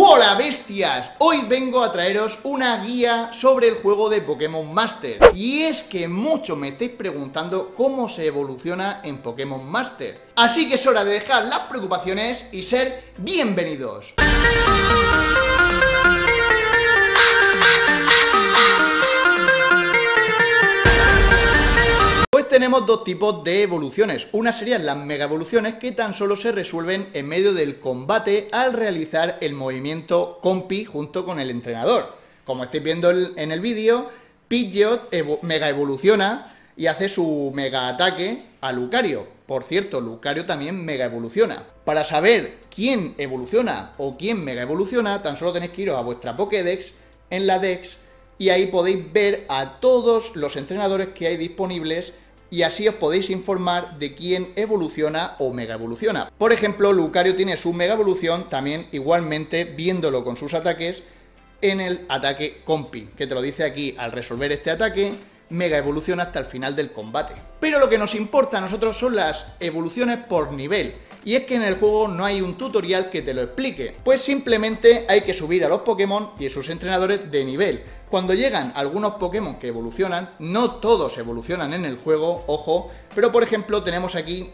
¡Hola bestias! Hoy vengo a traeros una guía sobre el juego de Pokémon Master. Y es que muchos me estáis preguntando cómo se evoluciona en Pokémon Master. Así que es hora de dejar las preocupaciones y ser bienvenidos. Tenemos dos tipos de evoluciones. Una serían las mega evoluciones, que tan solo se resuelven en medio del combate al realizar el movimiento compi junto con el entrenador. Como estáis viendo en el vídeo, Pidgeot mega evoluciona y hace su mega ataque a Lucario. Por cierto, Lucario también mega evoluciona. Para saber quién evoluciona o quién mega evoluciona, tan solo tenéis que iros a vuestra Pokédex, en la Dex, y ahí podéis ver a todos los entrenadores que hay disponibles. Y así os podéis informar de quién evoluciona o mega evoluciona. Por ejemplo, Lucario tiene su mega evolución también igualmente viéndolo con sus ataques en el ataque compi, que te lo dice aquí: al resolver este ataque, mega evoluciona hasta el final del combate. Pero lo que nos importa a nosotros son las evoluciones por nivel. Y es que en el juego no hay un tutorial que te lo explique, pues simplemente hay que subir a los Pokémon y a sus entrenadores de nivel. Cuando llegan algunos Pokémon que evolucionan, no todos evolucionan en el juego, ojo, pero por ejemplo tenemos aquí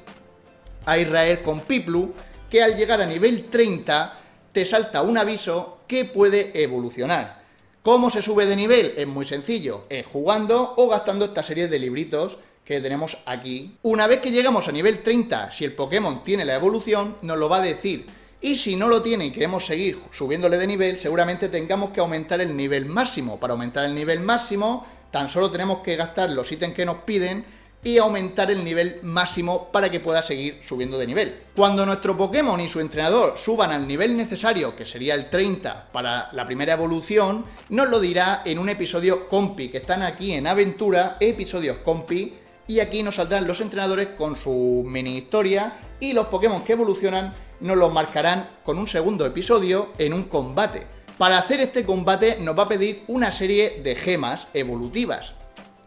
a Israel con Piplup, que al llegar a nivel 30 te salta un aviso que puede evolucionar. ¿Cómo se sube de nivel? Es muy sencillo, es jugando o gastando esta serie de libritos que tenemos aquí. Una vez que llegamos a nivel 30, si el Pokémon tiene la evolución, nos lo va a decir. Y si no lo tiene y queremos seguir subiéndole de nivel, seguramente tengamos que aumentar el nivel máximo. Para aumentar el nivel máximo, tan solo tenemos que gastar los ítems que nos piden y aumentar el nivel máximo para que pueda seguir subiendo de nivel. Cuando nuestro Pokémon y su entrenador suban al nivel necesario, que sería el 30 para la primera evolución, nos lo dirá en un episodio compi, que están aquí en Aventura, episodios compi. Y aquí nos saldrán los entrenadores con su mini historia y los Pokémon que evolucionan nos los marcarán con un segundo episodio en un combate. Para hacer este combate nos va a pedir una serie de gemas evolutivas,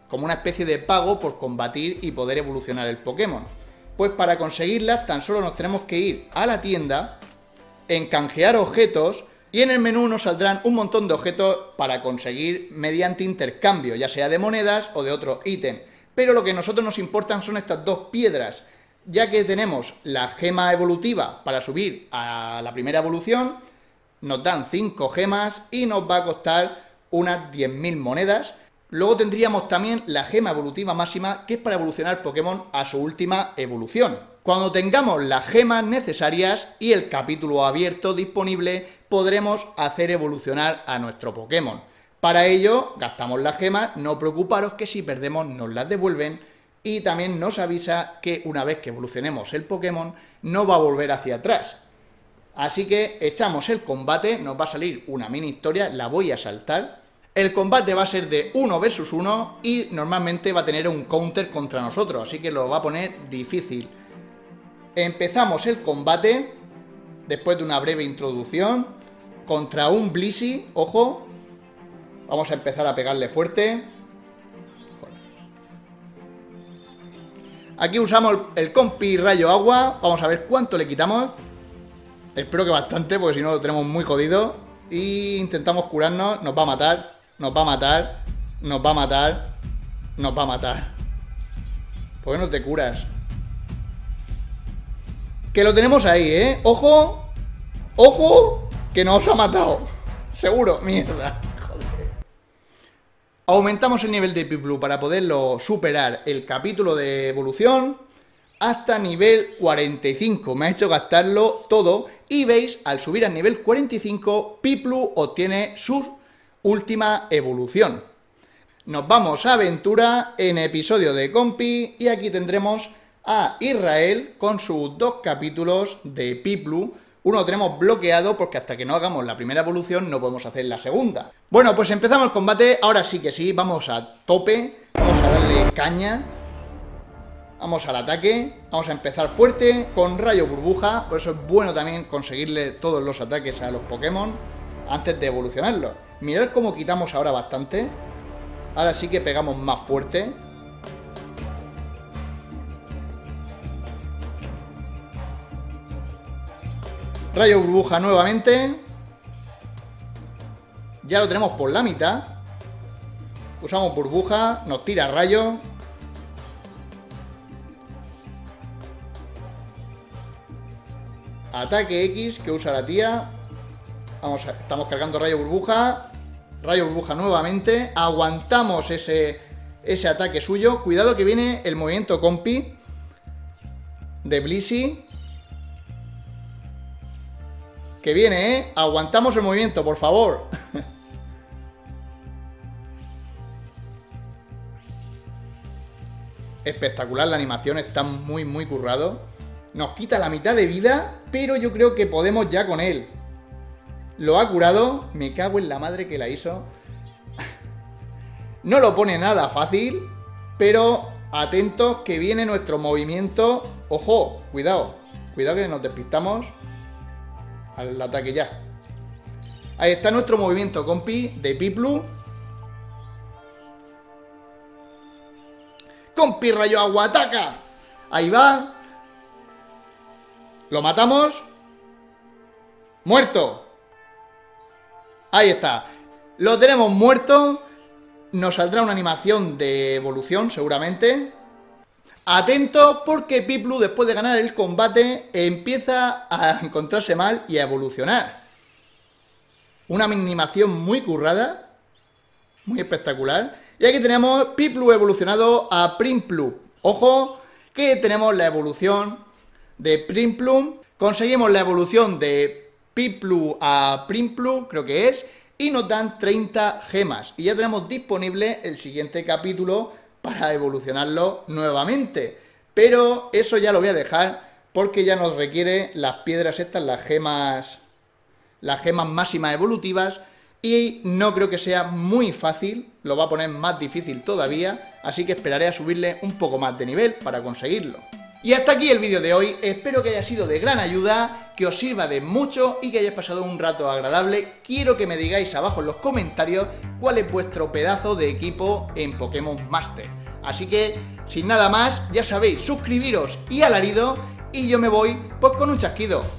como una especie de pago por combatir y poder evolucionar el Pokémon. Pues para conseguirlas tan solo nos tenemos que ir a la tienda, en canjear objetos, y en el menú nos saldrán un montón de objetos para conseguir mediante intercambio, ya sea de monedas o de otro ítem. Pero lo que a nosotros nos importan son estas dos piedras, ya que tenemos la gema evolutiva para subir a la primera evolución, nos dan 5 gemas y nos va a costar unas 10.000 monedas. Luego tendríamos también la gema evolutiva máxima, que es para evolucionar Pokémon a su última evolución. Cuando tengamos las gemas necesarias y el capítulo abierto disponible, podremos hacer evolucionar a nuestro Pokémon. Para ello, gastamos las gemas, no preocuparos que si perdemos nos las devuelven, y también nos avisa que una vez que evolucionemos el Pokémon no va a volver hacia atrás. Así que echamos el combate, nos va a salir una mini historia, la voy a saltar. El combate va a ser de 1 vs 1 y normalmente va a tener un counter contra nosotros, así que lo va a poner difícil. Empezamos el combate, después de una breve introducción, contra un Blissey, ojo. Vamos a empezar a pegarle fuerte. Aquí usamos el compi rayo agua. Vamos a ver cuánto le quitamos. Espero que bastante, porque si no lo tenemos muy jodido. Y intentamos curarnos. Nos va a matar. Nos va a matar. Nos va a matar. Nos va a matar. ¿Por qué no te curas? Que lo tenemos ahí, ¿eh? ¡Ojo! ¡Ojo! Que nos ha matado. Seguro. Mierda. Aumentamos el nivel de Piplup para poderlo superar el capítulo de evolución hasta nivel 45. Me ha hecho gastarlo todo y veis, al subir al nivel 45, Piplup obtiene su última evolución. Nos vamos a Aventura, en episodio de compi, y aquí tendremos a Israel con sus 2 capítulos de Piplup. Uno lo tenemos bloqueado porque hasta que no hagamos la primera evolución no podemos hacer la segunda. Bueno, pues empezamos el combate. Ahora sí que sí, vamos a tope. Vamos a darle caña. Vamos al ataque. Vamos a empezar fuerte con rayo burbuja. Por eso es bueno también conseguirle todos los ataques a los Pokémon antes de evolucionarlos. Mirad cómo quitamos ahora bastante. Ahora sí que pegamos más fuerte. Rayo burbuja nuevamente. Ya lo tenemos por la mitad. Usamos burbuja, nos tira rayos. Ataque X que usa la tía. Vamos a, estamos cargando rayo burbuja. Rayo burbuja nuevamente. Aguantamos ese ataque suyo. Cuidado que viene el movimiento compi de Blissey. Que viene, ¿eh? Aguantamos el movimiento, por favor. Espectacular, la animación está muy, muy currado. Nos quita la mitad de vida, pero yo creo que podemos ya con él. Lo ha curado. Me cago en la madre que la hizo. No lo pone nada fácil, pero atentos que viene nuestro movimiento. Ojo, cuidado. Cuidado que nos despistamos. Al ataque ya. Ahí está nuestro movimiento, compi, de Piplup. Compi rayo agua, ataca. Ahí va. Lo matamos. Muerto. Ahí está. Lo tenemos muerto. Nos saldrá una animación de evolución, seguramente. Atentos, porque Piplup, después de ganar el combate, empieza a encontrarse mal y a evolucionar. Una animación muy currada. Muy espectacular. Y aquí tenemos Piplup evolucionado a Prinplu. Ojo, que tenemos la evolución de Prinplu. Conseguimos la evolución de Piplup a Prinplu, creo que es. Y nos dan 30 gemas. Y ya tenemos disponible el siguiente capítulo para evolucionarlo nuevamente. Pero eso ya lo voy a dejar, porque ya nos requiere las piedras estas, las gemas máximas evolutivas. Y no creo que sea muy fácil. Lo va a poner más difícil todavía. Así que esperaré a subirle un poco más de nivel para conseguirlo. Y hasta aquí el vídeo de hoy. Espero que haya sido de gran ayuda, que os sirva de mucho y que hayáis pasado un rato agradable. Quiero que me digáis abajo en los comentarios cuál es vuestro pedazo de equipo en Pokémon Master. Así que, sin nada más, ya sabéis, suscribiros y alarido, y yo me voy pues con un chasquido.